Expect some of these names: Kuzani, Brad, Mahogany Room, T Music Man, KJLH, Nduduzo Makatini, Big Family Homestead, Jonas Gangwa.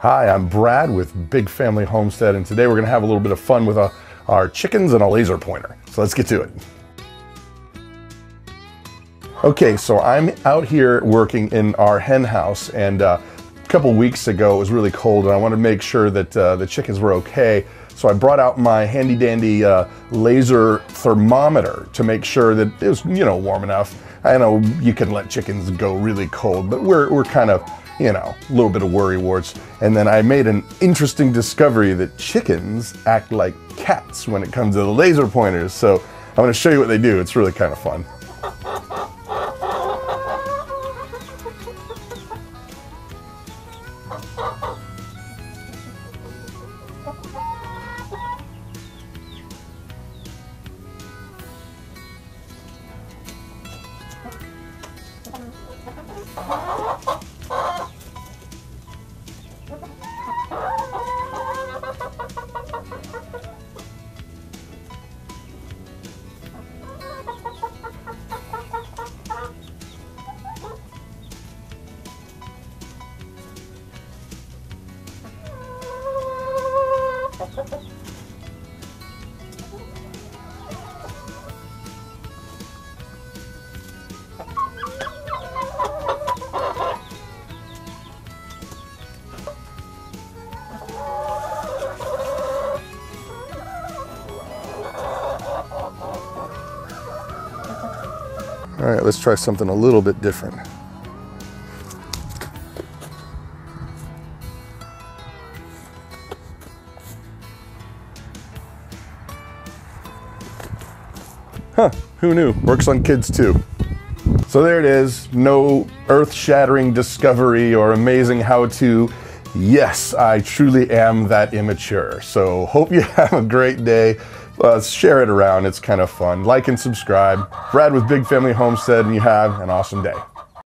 Hi, I'm Brad with Big Family Homestead, and today we're going to have a little bit of fun with our chickens and a laser pointer. So let's get to it. Okay, so I'm out here working in our hen house, and a couple weeks ago it was really cold and I wanted to make sure that the chickens were okay. So I brought out my handy dandy laser thermometer to make sure that it was, you know, warm enough. I know you can let chickens go really cold, but we're kind of, you know, a little bit of worry warts. And then I made an interesting discovery that chickens act like cats when it comes to the laser pointers. So I'm going to show you what they do. It's really kind of fun. All right, let's try something a little bit different. Huh, who knew? Works on kids too. So there it is, no earth-shattering discovery or amazing how-to. Yes, I truly am that immature. So hope you have a great day. Share it around, it's kind of fun. Like and subscribe. Brad with Big Family Homestead, and you have an awesome day.